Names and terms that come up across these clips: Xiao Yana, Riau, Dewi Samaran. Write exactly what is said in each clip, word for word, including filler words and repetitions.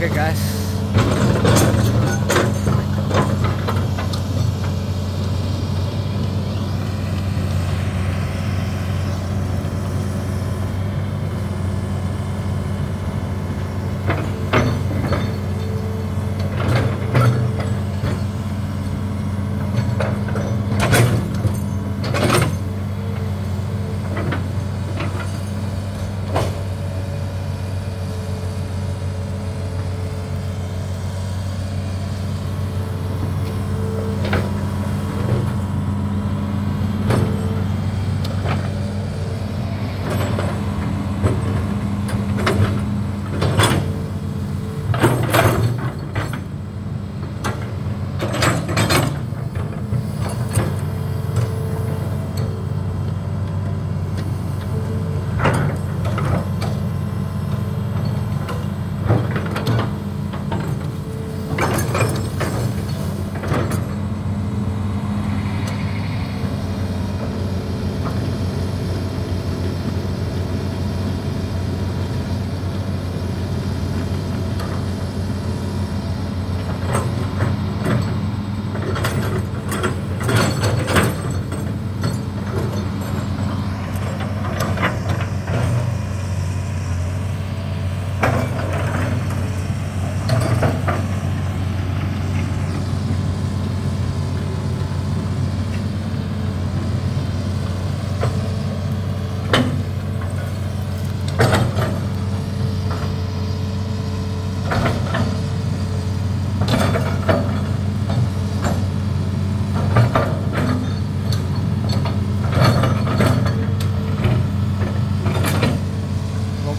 Oke guys,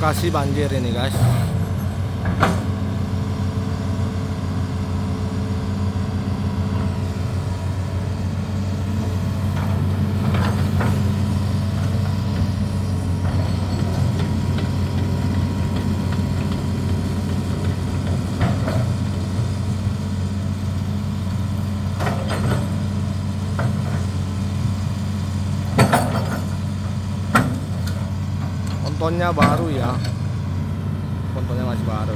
lokasi banjir ini guys. Pontonnya baru ya, pontonnya masih baru.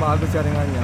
Bagus jaringannya.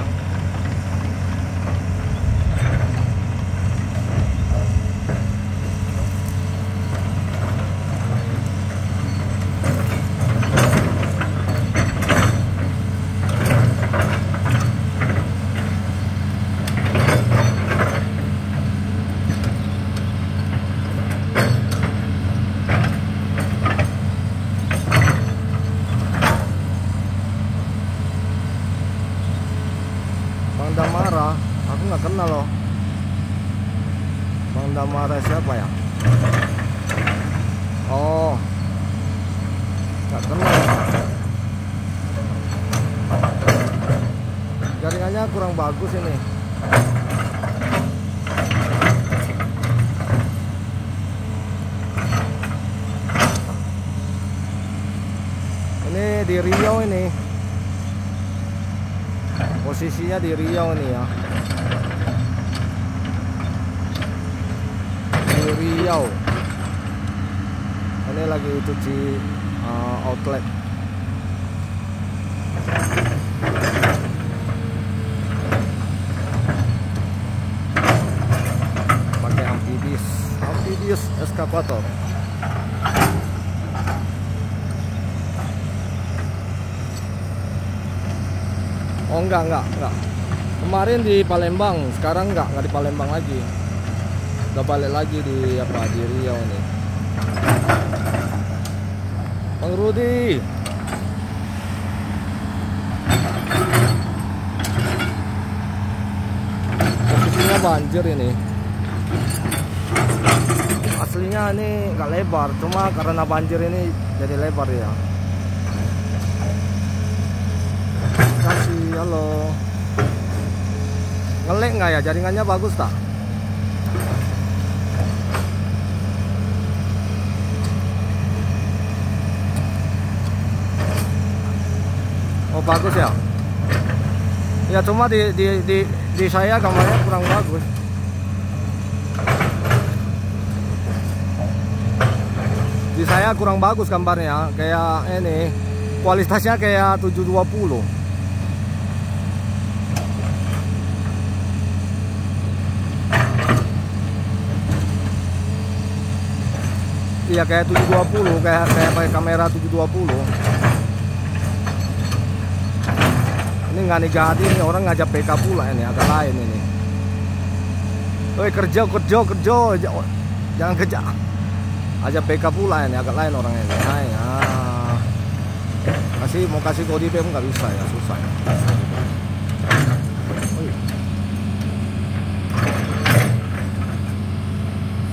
Honda Mare siapa ya? Oh, nggak kenal ya. Jaringannya kurang bagus ini. Ini di Riau ini. Posisinya di Riau ini ya. Di Riau. Ini lagi cuci uh, outlet. Pakai amphibis, amphibis eskavator. Oh enggak, enggak, enggak. Kemarin di Palembang, sekarang enggak, enggak di Palembang lagi. Udah balik lagi di apa di Riau ini. Bang Rudi. Posisinya banjir ini. Aslinya ini nggak lebar, cuma karena banjir ini jadi lebar ya. Terima kasih, halo. Ngelek nggak ya? Jaringannya bagus tak? Oh bagus ya. Ya cuma di di di, di saya gambarnya kurang bagus. Di saya kurang bagus gambarnya, kayak ini kualitasnya kayak tujuh dua puluh. Iya kayak tujuh dua puluh, kayak kayak pakai kamera tujuh dua puluh. Ini nggak negatif, ini orang ngajak P K pula ini, agak lain ini. Woi kerja, kerja, kerja, jangan kerja. Ajak P K pula ini, agak lain orang ini. Hai, nah. Kasih mau kasih kode P M nggak bisa ya, susah. Ya.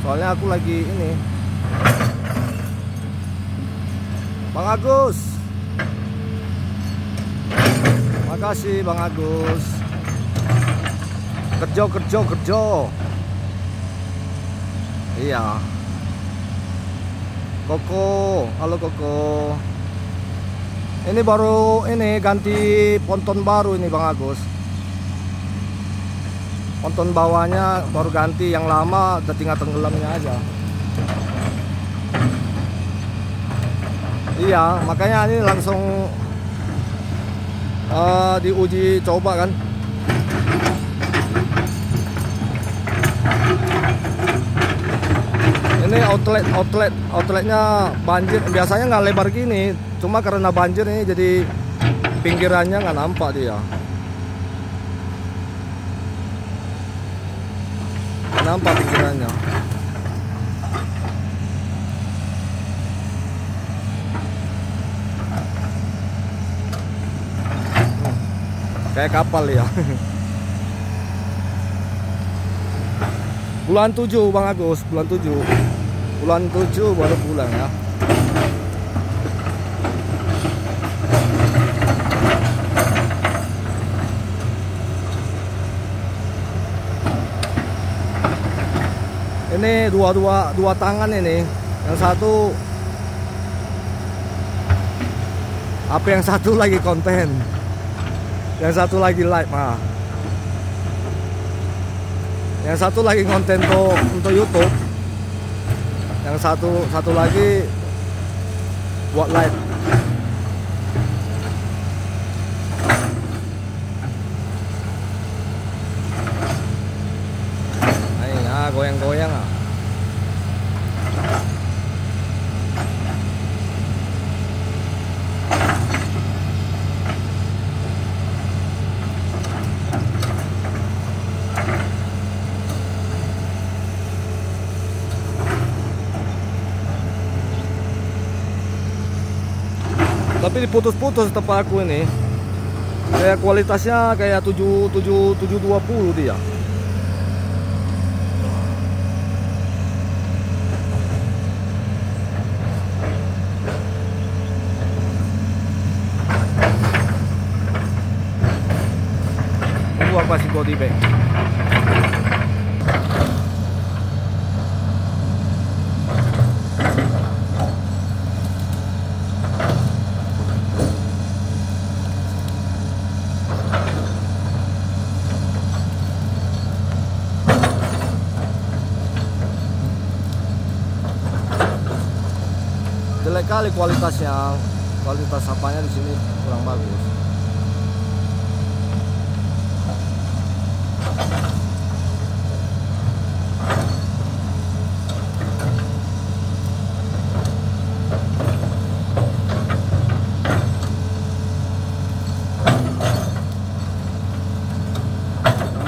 Soalnya aku lagi ini. Bang Agus. Terima kasih Bang Agus. Kerja, kerja, kerja. Iya. Koko, halo Koko. Ini baru ini ganti ponton baru ini Bang Agus. Ponton bawahnya baru ganti, yang lama udah tinggal tenggelamnya aja. Iya, makanya ini langsung Uh, diuji coba kan. Ini outlet outlet outletnya banjir, biasanya nggak lebar gini, cuma karena banjir ini jadi pinggirannya nggak nampak dia, nggak nampak pinggirannya. Kayak kapal ya. Bulan tujuh Bang Agus, bulan tujuh. Bulan tujuh baru pulang ya. Ini dua dua dua tangan ini. Yang satu apa, yang satu lagi konten. Yang satu lagi live, mah. Yang satu lagi konten untuk untuk YouTube. Yang satu satu lagi buat live. Nah, goyang-goyang ah. Tapi diputus-putus tempat aku ini. Kayak kualitasnya kayak tujuh tujuh tujuh dua puluh dia. masih body bag. Jelek kali kualitasnya, kualitas apanya di sini kurang bagus.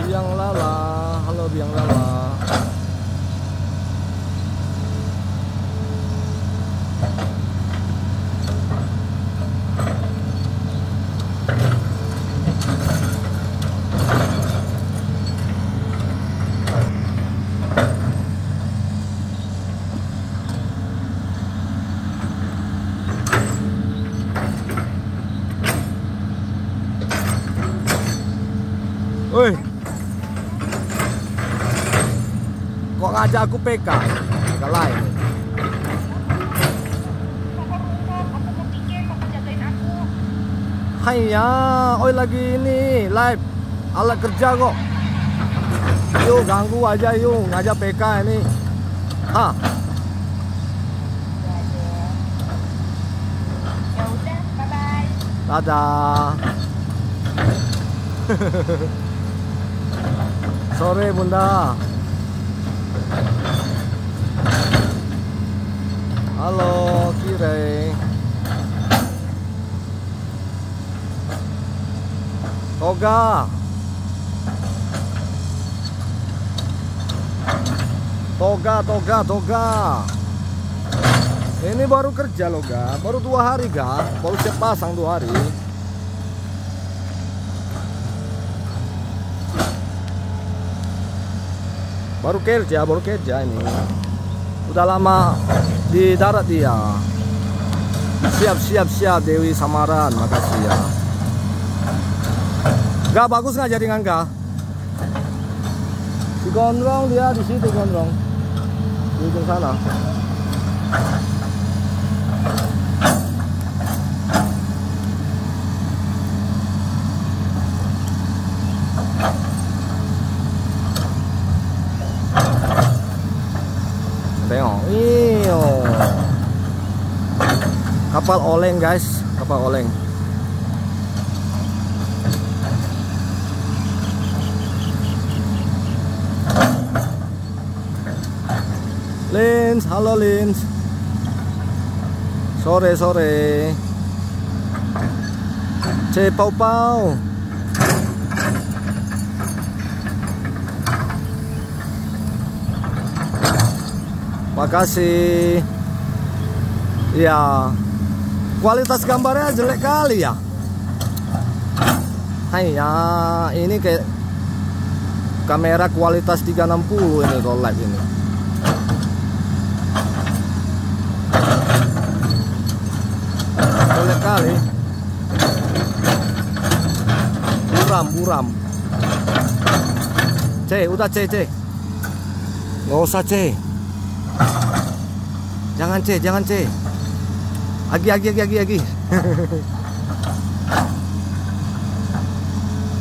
Biang lala, halo biang lala. Woi, kok ngajak aku P K? Agak lain. Hai ya, oi lagi ini live ala kerja kok. Yuk ganggu aja yuk, ngajak P K ini. Ah. Ya udah, bye bye. Dadah. Sore bunda. Halo Kirei. Toga. Toga, toga, toga. Ini baru kerja loh ga, baru dua hari ga, baru siap pasang dua hari. Baru kerja, baru kerja ini. Udah lama di darat dia. Siap, siap, siap Dewi Samaran, makasih ya. Gak bagus nggak jaringan gak? Di gondrong dia di situ gondrong. Di ujung sana. Iyo. Kapal oleng guys, kapal oleng. Lins, halo Lins. Sore sore. Cepau pau. Makasih. Ya, kualitas gambarnya jelek kali ya. Hai ya, ini kayak kamera kualitas tiga enam puluh ini kalau live ini. Jelek kali. Buram, buram. C, udah C, C. Nggak usah C. Jangan C, jangan C. Agi, agi, agi, agi, agi.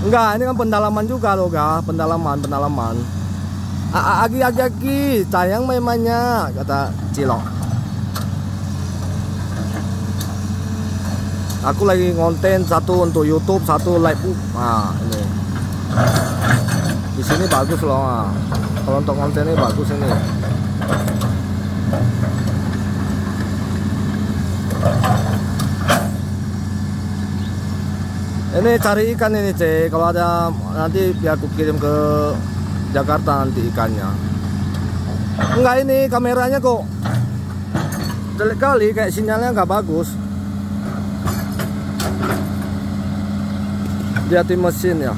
Enggak, ini kan pendalaman juga loh, ga? Pendalaman, pendalaman. A, agi, agi, agi. Sayang memangnya, kata Cilok. Aku lagi ngonten satu untuk YouTube, satu live. Nah, ini. Di sini bagus loh. Nah. Kalau untuk konten ini bagus ini. Ini cari ikan ini C, kalau ada nanti biar aku kirim ke Jakarta nanti ikannya. Enggak, ini kameranya kok jelek kali, kayak sinyalnya nggak bagus. Dia tim mesin ya.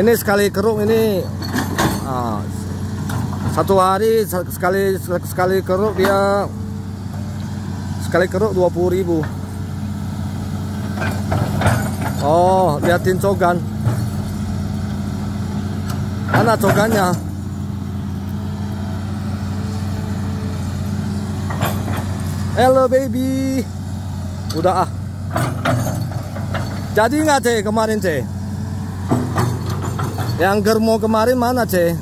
Ini sekali keruk ini. Nah, satu hari sekali sekali keruk dia. Sekali keruk dua puluh ribu. Oh, liatin cogan. Mana cogannya? Hello baby. Udah ah. Jadi nggak C kemarin C? Yang germo kemarin mana C?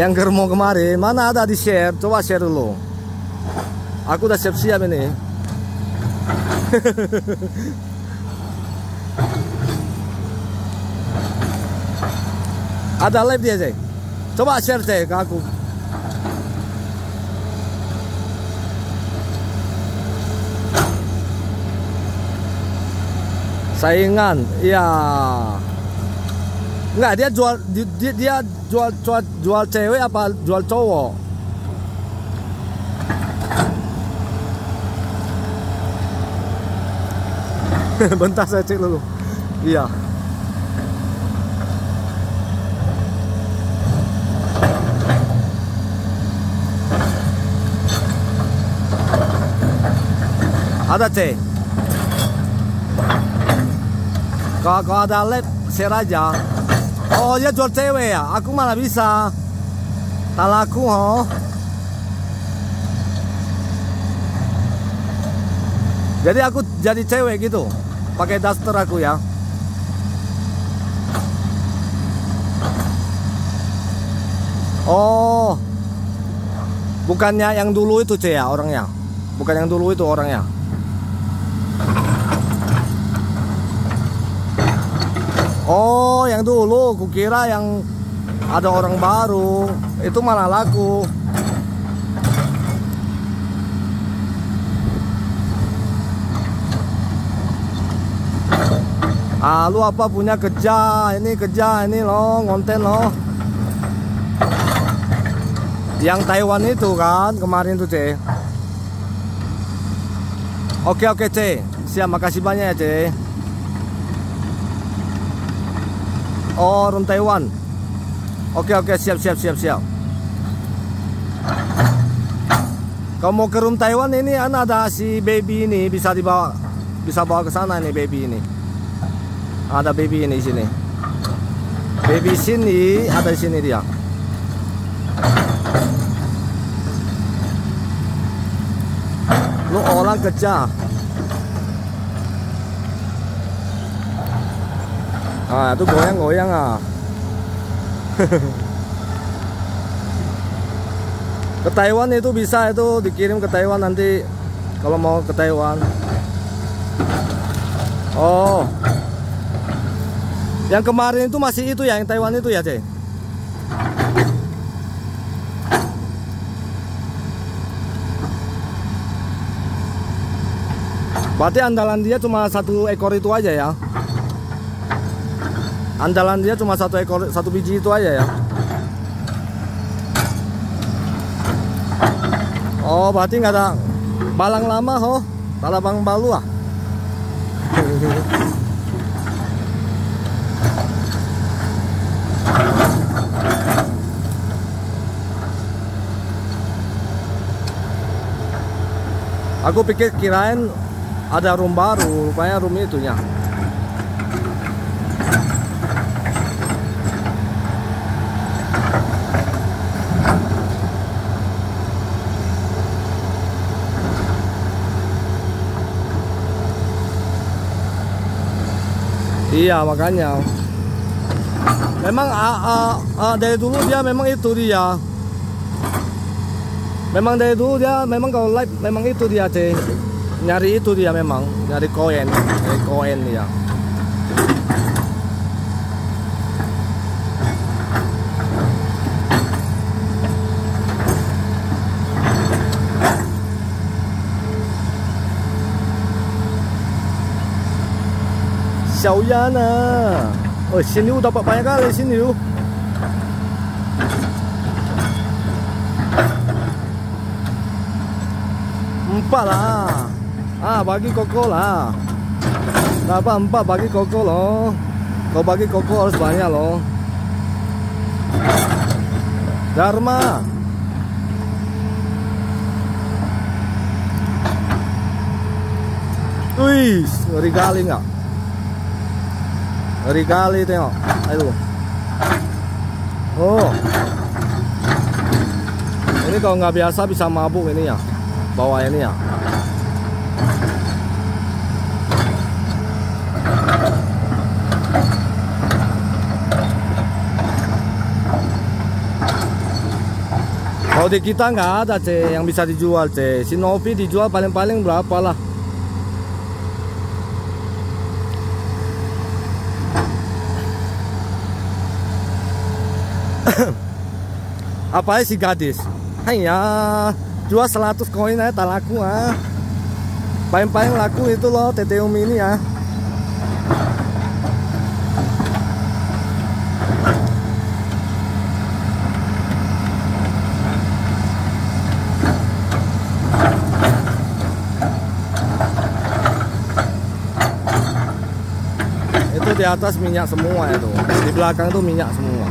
Yang germo kemarin mana ada di share? Coba share dulu. Aku udah siap-siap ini. Ada live dia C. Coba share C ke aku. Saingan, iya. Enggak, dia jual dia, dia jual, jual jual cewek apa jual cowok? Bentar saya cek dulu. Iya. Ada C. Kalau ada lab, share aja. Oh, dia jual cewek ya? Aku mana bisa. Tak laku, ho. Jadi aku jadi cewek gitu. Pakai daster aku ya. Oh. Bukannya yang dulu itu C ya orangnya. Bukan yang dulu itu orangnya. Oh, yang dulu, kukira yang ada orang baru. Itu malah laku. Ah, lu apa punya kerja? Ini kerja, ini loh, konten loh. Yang Taiwan itu kan, kemarin tuh, C. Oke, oke, C. Siap, makasih banyak ya, C. Oh, orang Taiwan. Oke, oke, siap, siap, siap, siap. Kalau mau ke room Taiwan ini, Ana ada si baby ini bisa dibawa, bisa bawa ke sana nih baby ini. Ada baby ini sini. Baby sini, ada di sini dia. Lu orang kerja. Ah, itu goyang-goyang ah. Ke Taiwan itu bisa, itu dikirim ke Taiwan nanti kalau mau ke Taiwan. Oh, yang kemarin itu masih itu ya, yang Taiwan itu ya, C. Berarti andalan dia cuma satu ekor itu aja ya. Andalan dia cuma satu ekor, satu biji itu aja ya. Oh, berarti nggak ada balang lama, ho. Talabang balu ah. Aku pikir kirain ada room baru, rupanya room itunya. Iya, makanya memang a, a, a, dari dulu dia memang itu dia memang dari dulu dia memang kalau live memang itu dia, C. Nyari itu dia memang, nyari koin, nyari koin dia. Xiao Yana. Oh, sini udah dapat banyak kali sini lu. Empat lah. Ah, bagi koko lah. Dapat empat bagi koko loh. Kalau bagi koko harus banyak loh. Dharma. Wih, ngeri kali nggak? Ngeri kali, tengok. Aduh. Oh. Ini kalau nggak biasa bisa mabuk ini ya. Bawa ini ya. Kalau di kita nggak ada C yang bisa dijual C. Shinobi dijual paling-paling berapa lah? Apa sih gadis? Hanya jual seratus koin aja tak laku ah. Paling-paling laku itu loh T T U Mini ya. Itu di atas minyak semua itu. Di belakang tuh minyak semua.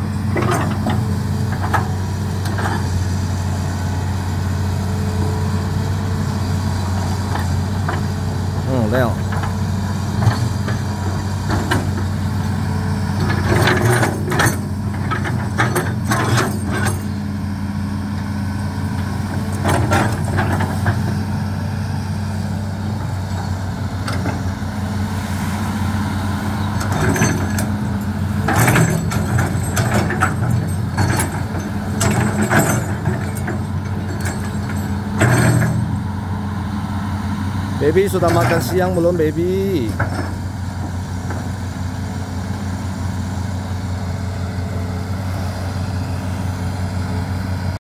Hmm, tengok. Baby, sudah makan siang belum, baby?